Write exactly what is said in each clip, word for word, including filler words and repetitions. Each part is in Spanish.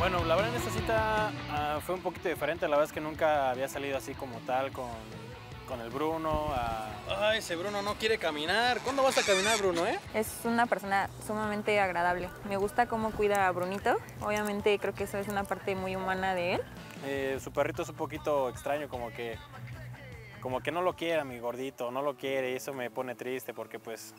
Bueno, la verdad en esta cita uh, fue un poquito diferente. La verdad es que nunca había salido así como tal con, con el Bruno. Uh... Ay, ese Bruno no quiere caminar. ¿Cuándo vas a caminar, Bruno, eh? Es una persona sumamente agradable. Me gusta cómo cuida a Brunito. Obviamente creo que eso es una parte muy humana de él. Eh, su perrito es un poquito extraño, como que... Como que no lo quiere, mi gordito, no lo quiere, y eso me pone triste porque pues,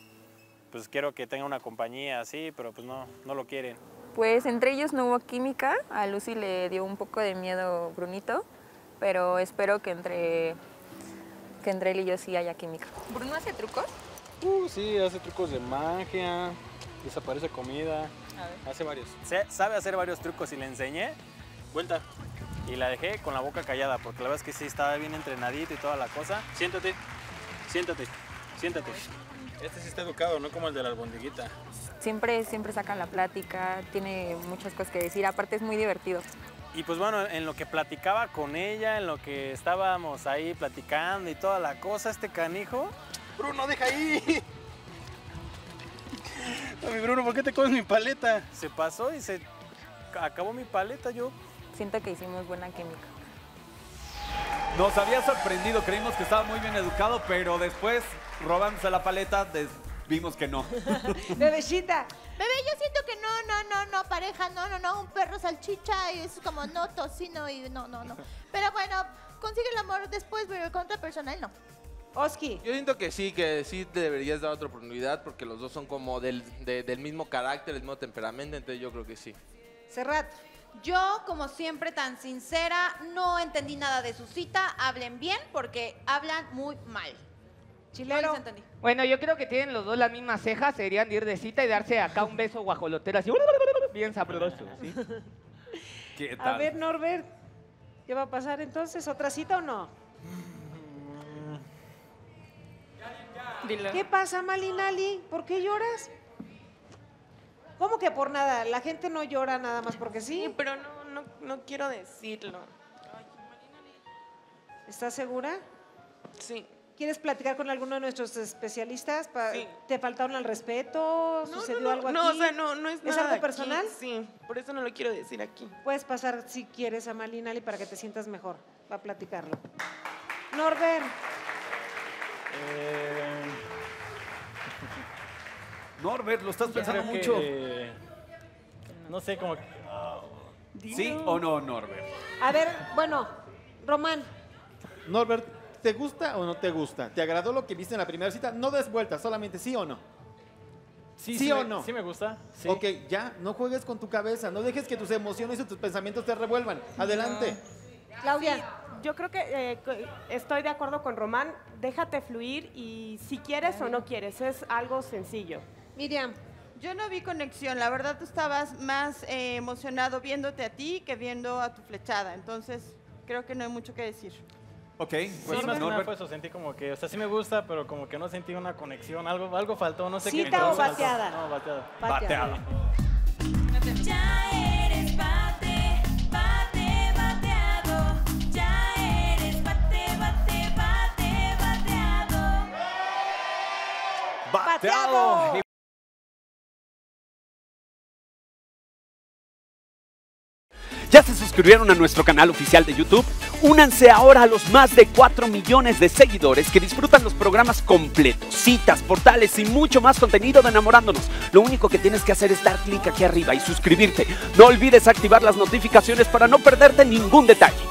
pues quiero que tenga una compañía así, pero pues no, no lo quieren. Pues entre ellos no hubo química, a Lucy le dio un poco de miedo Brunito, pero espero que entre, que entre él y yo sí haya química. ¿Bruno hace trucos? Uh, sí, hace trucos de magia, desaparece comida, hace varios. Se, sabe hacer varios trucos y le enseñé, vuelta. Y la dejé con la boca callada, porque la verdad es que sí estaba bien entrenadito y toda la cosa. Siéntate, siéntate, siéntate. Este sí está educado, no como el de la albondiguita. Siempre, siempre saca la plática, tiene muchas cosas que decir, aparte es muy divertido. Y pues bueno, en lo que platicaba con ella, en lo que estábamos ahí platicando y toda la cosa, este canijo... ¡Bruno, deja ahí! No, mi Bruno, ¿por qué te comes mi paleta? Se pasó y se acabó mi paleta, yo... Siento que hicimos buena química. Nos había sorprendido, creímos que estaba muy bien educado, pero después, robándose la paleta, vimos que no. Bebeshita. Bebé, yo siento que no, no, no, no, pareja, no, no, no, un perro salchicha, y es como no, tocino, y no, no, no. Pero bueno, consigue el amor después, pero con otra persona, él no. Oski. Yo siento que sí, que sí te deberías dar otra oportunidad, porque los dos son como del, de, del mismo carácter, del mismo temperamento, entonces yo creo que sí. Serrath. Yo, como siempre, tan sincera, no entendí nada de su cita. Hablen bien porque hablan muy mal. Chilero. No les entendí. Bueno, yo creo que tienen los dos las mismas cejas. Se deberían de ir de cita y darse acá un beso guajolotero así. Bien sabroso, ¿sí? ¿Qué tal? A ver, Norbert, ¿qué va a pasar entonces? ¿Otra cita o no? Dilo. ¿Qué pasa, Malinali? ¿Por qué lloras? ¿Cómo que por nada? La gente no llora nada más porque sí. Sí, pero no, no, no quiero decirlo. ¿Estás segura? Sí. ¿Quieres platicar con alguno de nuestros especialistas? Sí. ¿Te faltaron al respeto? No, ¿Sucedió no, no, algo no, aquí? No, o sea, no, no es nada. ¿Es algo personal? Aquí, sí, por eso no lo quiero decir aquí. Puedes pasar, si quieres, a Malinali para que te sientas mejor. Va a platicarlo. Norbert. Eh... Norbert, lo estás pensando que, mucho. Eh, no sé, como que... ¿Sí o no, Norbert? A ver, bueno, Román. Norbert, ¿te gusta o no te gusta? ¿Te agradó lo que viste en la primera cita? No des vueltas, solamente sí o no. Sí, sí, sí o me, no. Sí me gusta. Sí. Ok, ya, no juegues con tu cabeza. No dejes que tus emociones y tus pensamientos te revuelvan. Adelante. No. Claudia. Sí, yo creo que eh, estoy de acuerdo con Román. Déjate fluir y si quieres o no quieres, es algo sencillo. Miriam, yo no vi conexión. La verdad, tú estabas más eh, emocionado viéndote a ti que viendo a tu flechada. Entonces, creo que no hay mucho que decir. Ok. Pues sí, más nada fue eso. Sentí como que, o sea, sí me gusta, pero como que no sentí una conexión. Algo, algo faltó, no sé qué. ¿Cita o bateada? No, bateada. Bateada. Ya eres bate, bate, bateado. Ya eres bate, bate, bate, bateado. ¡Bateado! ¿Ya se suscribieron a nuestro canal oficial de YouTube? Únanse ahora a los más de cuatro millones de seguidores que disfrutan los programas completos, citas, portales y mucho más contenido de Enamorándonos. Lo único que tienes que hacer es dar clic aquí arriba y suscribirte. No olvides activar las notificaciones para no perderte ningún detalle.